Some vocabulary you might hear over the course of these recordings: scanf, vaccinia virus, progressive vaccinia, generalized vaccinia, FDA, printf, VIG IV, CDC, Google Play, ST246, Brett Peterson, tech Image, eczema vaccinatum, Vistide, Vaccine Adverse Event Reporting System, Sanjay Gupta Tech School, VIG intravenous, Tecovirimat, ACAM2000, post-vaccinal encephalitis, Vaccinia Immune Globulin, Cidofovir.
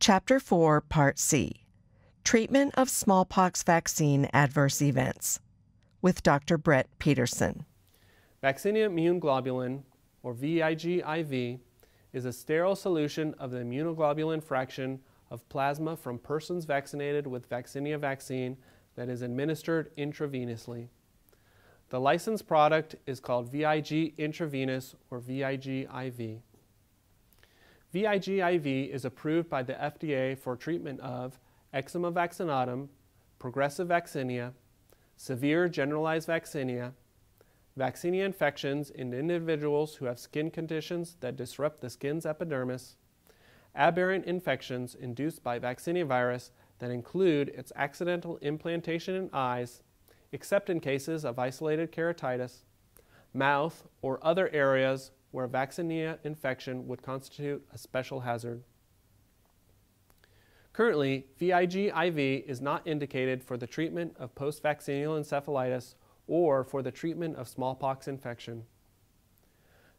Chapter 4, Part C, Treatment of Smallpox Vaccine Adverse Events, with Dr. Brett Peterson. Vaccinia Immune Globulin, or VIG IV, is a sterile solution of the immunoglobulin fraction of plasma from persons vaccinated with Vaccinia vaccine that is administered intravenously. The licensed product is called VIG intravenous, or VIG IV. VIG IV is approved by the FDA for treatment of eczema vaccinatum, progressive vaccinia, severe generalized vaccinia, vaccinia infections in individuals who have skin conditions that disrupt the skin's epidermis, aberrant infections induced by vaccinia virus that include its accidental implantation in eyes, except in cases of isolated keratitis, mouth, or other areas where vaccinia infection would constitute a special hazard. Currently, VIG IV is not indicated for the treatment of post-vaccinal encephalitis or for the treatment of smallpox infection.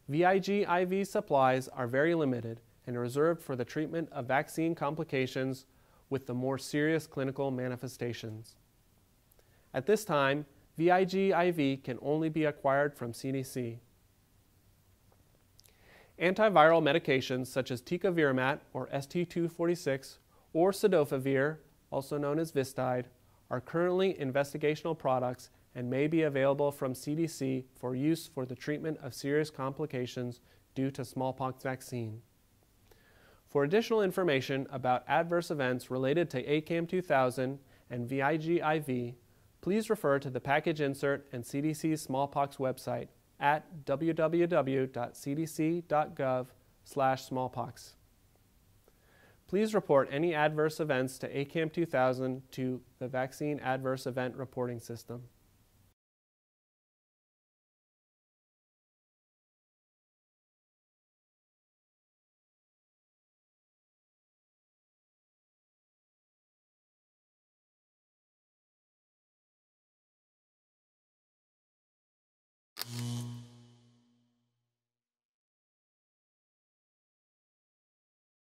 VIG IV supplies are very limited and are reserved for the treatment of vaccine complications with the more serious clinical manifestations. At this time, VIG IV can only be acquired from CDC. Antiviral medications such as Tecovirimat, or ST246, or Cidofovir, also known as Vistide, are currently investigational products and may be available from CDC for use for the treatment of serious complications due to smallpox vaccine. For additional information about adverse events related to ACAM2000 and VIG IV, please refer to the package insert and CDC's smallpox website at www.cdc.gov/smallpox. Please report any adverse events to ACAM2000 to the Vaccine Adverse Event Reporting System.